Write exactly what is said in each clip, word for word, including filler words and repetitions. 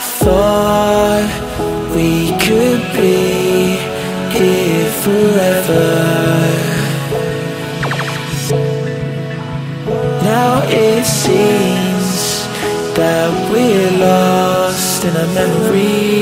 thought we could be here forever. Now it seems that we're lost in a memory.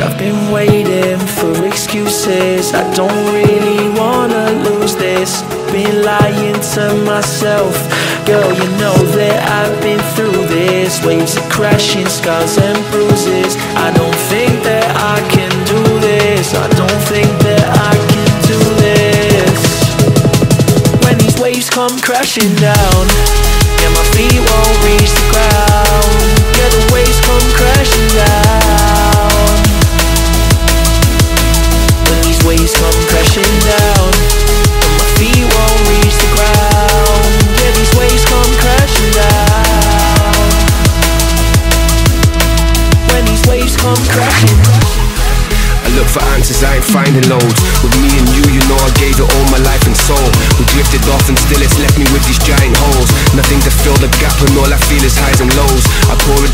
I've been waiting for excuses. I don't really wanna lose this. Been lying to myself. Girl, you know that I've been through this. Waves are crashing, scars and bruises. I don't think that I can do this. I don't think that I can do this. When these waves come crashing down, yeah, my feet won't reach the ground. Yeah, the waves come crashing down. Waves come crashing down, and my feet won't reach the ground. Yeah, these waves come crashing down. When these waves come crashing down. Look for answers, I ain't finding loads. With me and you, you know I gave it all my life and soul. We drifted off and still it's left me with these giant holes. Nothing to fill the gap and all I feel is highs and lows. I pour it